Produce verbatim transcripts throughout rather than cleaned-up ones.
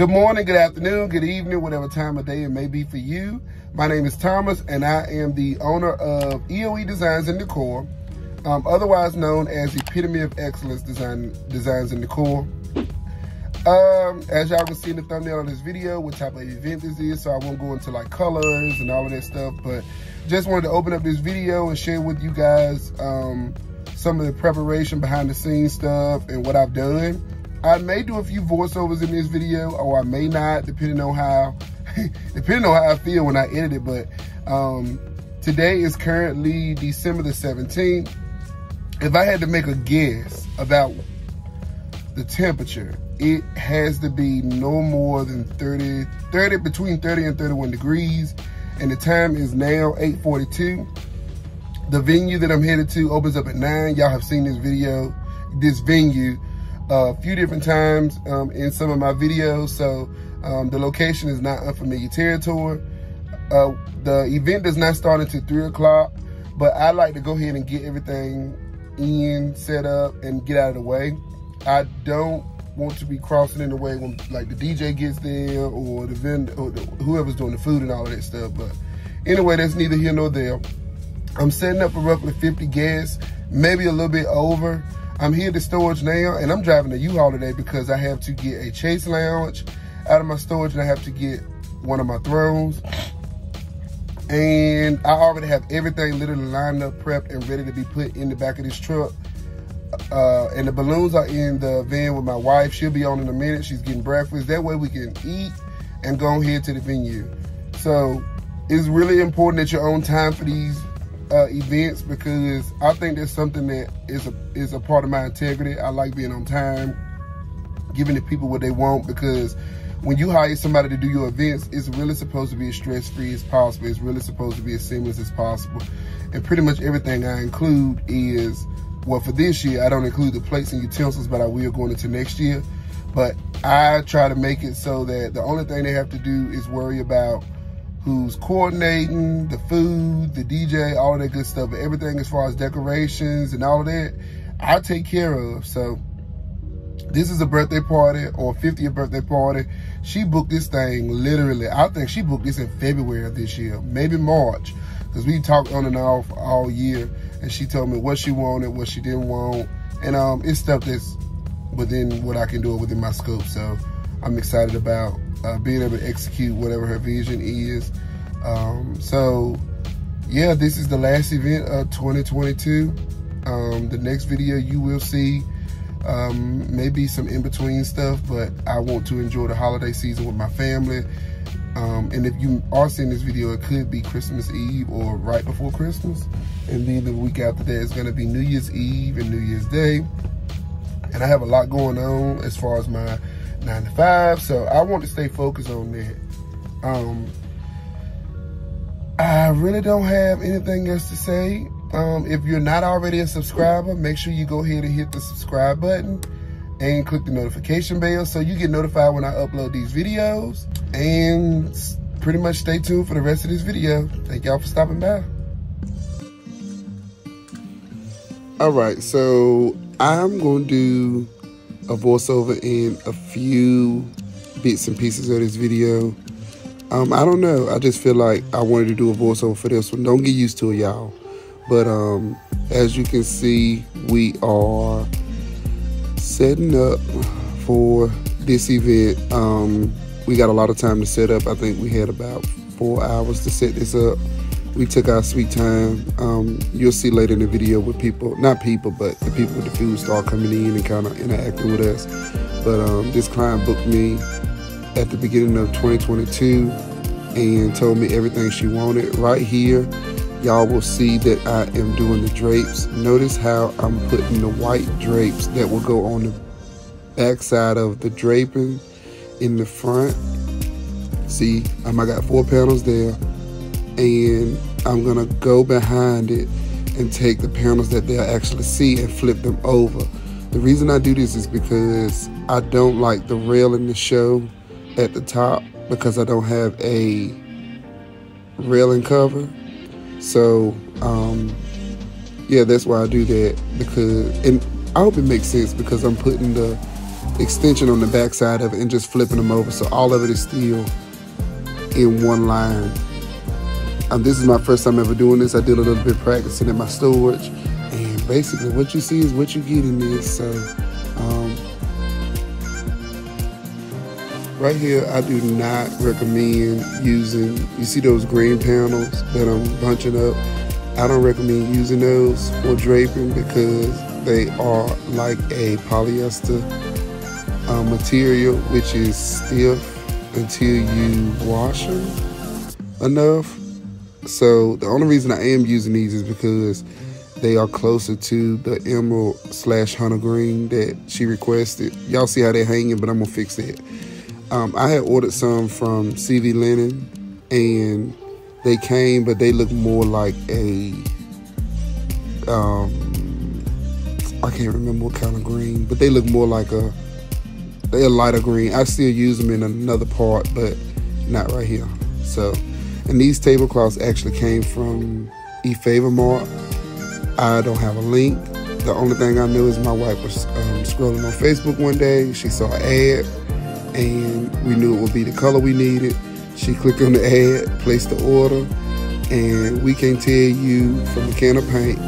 Good morning, good afternoon, good evening, whatever time of day it may be for you. My name is Thomas, and I am the owner of E O E Designs and Decor, um, otherwise known as Epitome of Excellence Design Designs and Decor. Um, as y'all can see in the thumbnail of this video, what type of event this is, so I won't go into like colors and all of that stuff, but just wanted to open up this video and share with you guys um, some of the preparation behind the scenes stuff and what I've done. I may do a few voiceovers in this video, or I may not, depending on how depending on how I feel when I edit it. But um, today is currently December the seventeenth. If I had to make a guess about the temperature, it has to be no more than thirty, thirty, between thirty and thirty-one degrees. And the time is now eight forty-two. The venue that I'm headed to opens up at nine. Y'all have seen this video, this venue, a few different times um, in some of my videos, so um, the location is not unfamiliar territory. Uh, the event does not start until three o'clock, but I like to go ahead and get everything in, set up, and get out of the way. I don't want to be crossing in the way when like the D J gets there or the vendor or the, whoever's doing the food and all of that stuff. But anyway, that's neither here nor there. I'm setting up for roughly fifty guests, maybe a little bit over. I'm here to storage now, and I'm driving a U-Haul today because I have to get a chase lounge out of my storage, and I have to get one of my thrones. And I already have everything literally lined up, prepped, and ready to be put in the back of this truck. Uh, and the balloons are in the van with my wife. She'll be on in a minute. She's getting breakfast. That way we can eat and go ahead to the venue. So it's really important that you're on time for these Uh, events, because I think that's something that is a is a part of my integrity. I like being on time, giving the people what they want, because when you hire somebody to do your events, it's really supposed to be as stress-free as possible. It's really supposed to be as seamless as possible. And pretty much everything I include is, well, for this year, I don't include the plates and utensils, but I will go into next year. But I try to make it so that the only thing they have to do is worry about who's coordinating, the food, the D J, all that good stuff. But everything as far as decorations and all that, I take care of. So this is a birthday party, or fiftieth birthday party. She booked this thing literally, I think she booked this in February of this year, maybe March, because we talked on and off all year, and she told me what she wanted, what she didn't want, and um, it's stuff that's within what I can do within my scope. So I'm excited about Uh, being able to execute whatever her vision is. Um, so yeah, this is the last event of twenty twenty-two. Um, the next video you will see um, maybe some in-between stuff, but I want to enjoy the holiday season with my family. Um, and if you are seeing this video, it could be Christmas Eve or right before Christmas. And then the week after that is gonna be New Year's Eve and New Year's Day. And I have a lot going on as far as my nine to five, so I want to stay focused on that. Um, I really don't have anything else to say. Um, if you're not already a subscriber, make sure you go ahead and hit the subscribe button and click the notification bell so you get notified when I upload these videos. And pretty much stay tuned for the rest of this video. Thank y'all for stopping by. All right, so I'm going to do a voiceover in a few bits and pieces of this video. Um, I don't know. I just feel like I wanted to do a voiceover for this one. Don't get used to it, y'all. But um, as you can see, we are setting up for this event. Um, we got a lot of time to set up. I think we had about four hours to set this up. We took our sweet time. Um, you'll see later in the video with people, not people, but the people with the food start coming in and kind of interacting with us. But um, this client booked me at the beginning of twenty twenty-two and told me everything she wanted. Right here, y'all will see that I am doing the drapes. Notice how I'm putting the white drapes that will go on the backside of the draping in the front. See, um, I got four panels there. And I'm gonna go behind it and take the panels that they'll actually see and flip them over. The reason I do this is because I don't like the rail in the show at the top, because I don't have a railing cover. So um, yeah, that's why I do that. Because, and I hope it makes sense, because I'm putting the extension on the back side of it and just flipping them over, so all of it is still in one line. Um, this is my first time ever doing this. I did a little bit of practicing in my storage, and basically what you see is what you get in this. So um, right here, I do not recommend using, you see those green panels that I'm bunching up? I don't recommend using those for draping because they are like a polyester uh, material, which is stiff until you wash them enough. So the only reason I am using these is because they are closer to the emerald slash hunter green that she requested. Y'all see how they're hanging, but I'm gonna fix that. Um, I had ordered some from C V Lennon, and they came, but they look more like a, um, I can't remember what kind of green, but they look more like a, they're a lighter green. I still use them in another part, but not right here. So, and these tablecloths actually came from eFavor Mart. I don't have a link. The only thing I knew is my wife was um, scrolling on Facebook one day. She saw an ad, and we knew it would be the color we needed. She clicked on the ad, placed the order, and we can't tell you from a can of paint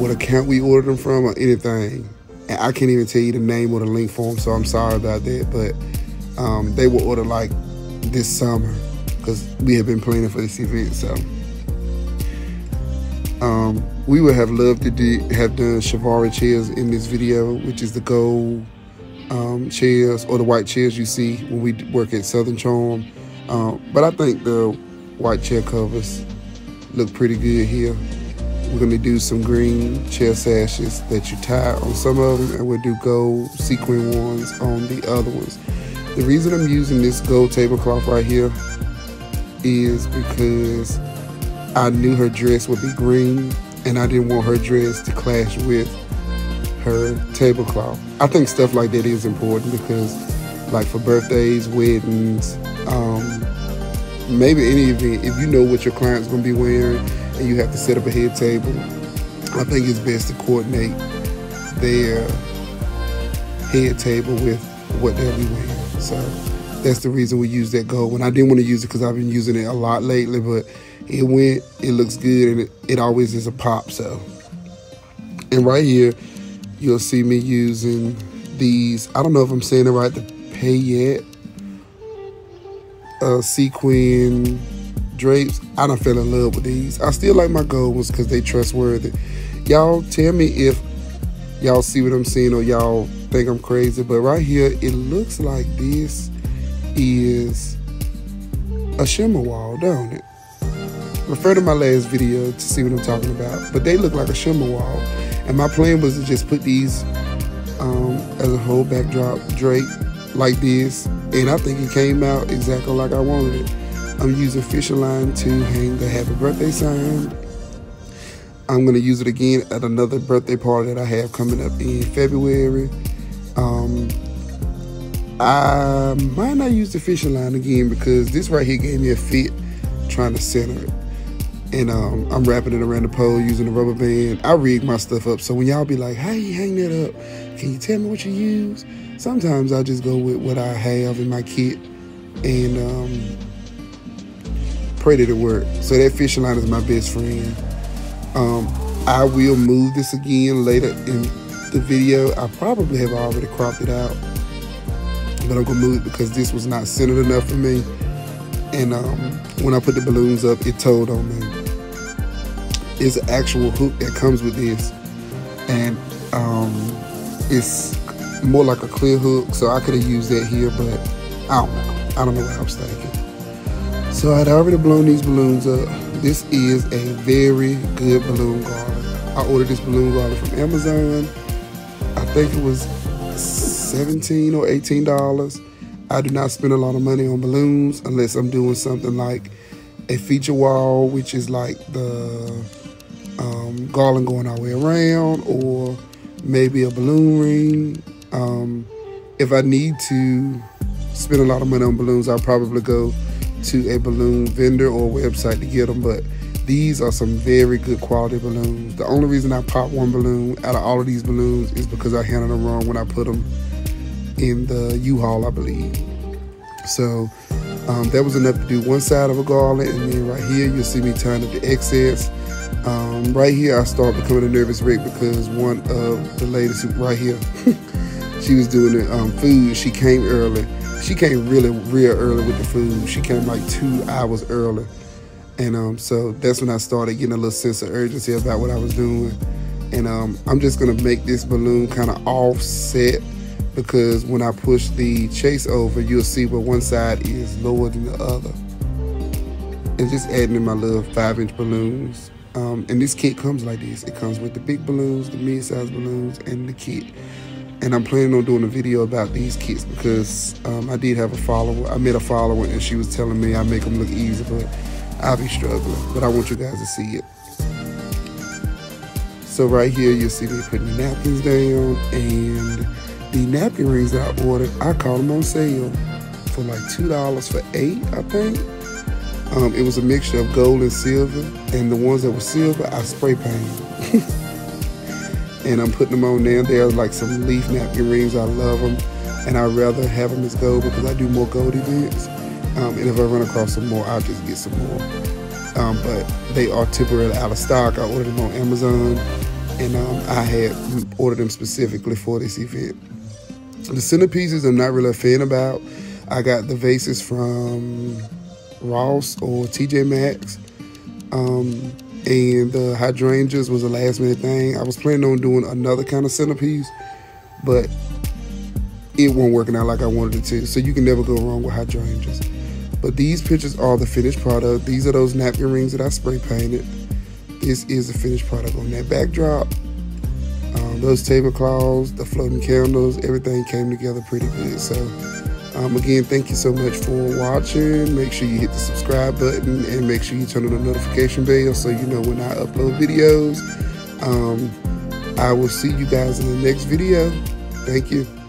what account we ordered them from or anything. And I can't even tell you the name or the link for them, so I'm sorry about that. But um, they were ordered like this summer because we had been planning for this event. So um, we would have loved to do, have done Chivari chairs in this video, which is the gold Um, chairs or the white chairs you see when we work at Southern Charm, um, but I think the white chair covers look pretty good here. We're going to do some green chair sashes that you tie on some of them, and we'll do gold sequin ones on the other ones. The reason I'm using this gold tablecloth right here is because I knew her dress would be green, and I didn't want her dress to clash with her tablecloth. I think stuff like that is important because, like, for birthdays, weddings, um, maybe any event, if you know what your client's gonna be wearing and you have to set up a head table, I think it's best to coordinate their head table with what they'll be wearing. So that's the reason we use that gold one. I didn't want to use it because I've been using it a lot lately, but it went, it looks good, and it, it always is a pop. So, and right here, you'll see me using these, I don't know if I'm saying it right, the paillette uh, sequin drapes. I done fell in love with these. I still like my gold ones because they trustworthy. Y'all tell me if y'all see what I'm seeing or y'all think I'm crazy, but right here, it looks like this is a shimmer wall, don't it? Refer to my last video to see what I'm talking about, but they look like a shimmer wall. And my plan was to just put these um, as a whole backdrop drape like this. And I think it came out exactly like I wanted it. I'm using Fisher line to hang the happy birthday sign. I'm going to use it again at another birthday party that I have coming up in February. Um, I might not use the Fisher line again because this right here gave me a fit trying to center it. And um, I'm wrapping it around the pole using a rubber band. I rig my stuff up. So when y'all be like, how you hang that up? Can you tell me what you use? Sometimes I just go with what I have in my kit and um, pray that it works. So that fishing line is my best friend. Um, I will move this again later in the video. I probably have already cropped it out, but I'm gonna move it because this was not centered enough for me. And um, when I put the balloons up, it told on me. It's an actual hook that comes with this. And um, it's more like a clear hook, so I could have used that here, but I don't know. I don't know what I was thinking. So I'd already blown these balloons up. This is a very good balloon garland. I ordered this balloon garland from Amazon. I think it was seventeen or eighteen dollars. I do not spend a lot of money on balloons unless I'm doing something like a feature wall, which is like the um, garland going all the way around, or maybe a balloon ring. Um, if I need to spend a lot of money on balloons, I'll probably go to a balloon vendor or website to get them. But these are some very good quality balloons. The only reason I popped one balloon out of all of these balloons is because I handled them wrong when I put them in the U-Haul, I believe. So um, that was enough to do one side of a garland, and then right here you'll see me tying up the excess. Um, right here I start becoming a nervous wreck because one of the ladies who, right here, she was doing the um, food. She came early. She came really real early with the food. She came like two hours early. And um, so that's when I started getting a little sense of urgency about what I was doing. And um, I'm just gonna make this balloon kind of offset, because when I push the chase over, you'll see where one side is lower than the other. And just adding in my little five inch balloons. Um, and this kit comes like this. It comes with the big balloons, the mid-size balloons, and the kit. And I'm planning on doing a video about these kits because um, I did have a follower. I met a follower and she was telling me I make them look easy, but I'll be struggling. But I want you guys to see it. So right here, you'll see me putting the napkins down, and the napkin rings that I ordered, I caught them on sale for like two dollars for eight, I think. Um, it was a mixture of gold and silver, and the ones that were silver, I spray painted. And I'm putting them on now. There's like some leaf napkin rings. I love them, and I'd rather have them as gold because I do more gold events. Um, and if I run across some more, I'll just get some more. Um, but they are temporarily out of stock. I ordered them on Amazon, and um, I had ordered them specifically for this event. The centerpieces I'm not really a fan about. I got the vases from Ross or T J Maxx, um, and the hydrangeas was a last minute thing. I was planning on doing another kind of centerpiece, but it wasn't working out like I wanted it to. So you can never go wrong with hydrangeas. But these pictures are the finished product. These are those napkin rings that I spray painted. This is the finished product on that backdrop. Um, those tablecloths, the floating candles, everything came together pretty good. So um, again, thank you so much for watching. Make sure you hit the subscribe button and make sure you turn on the notification bell so you know when I upload videos. Um, I will see you guys in the next video. Thank you.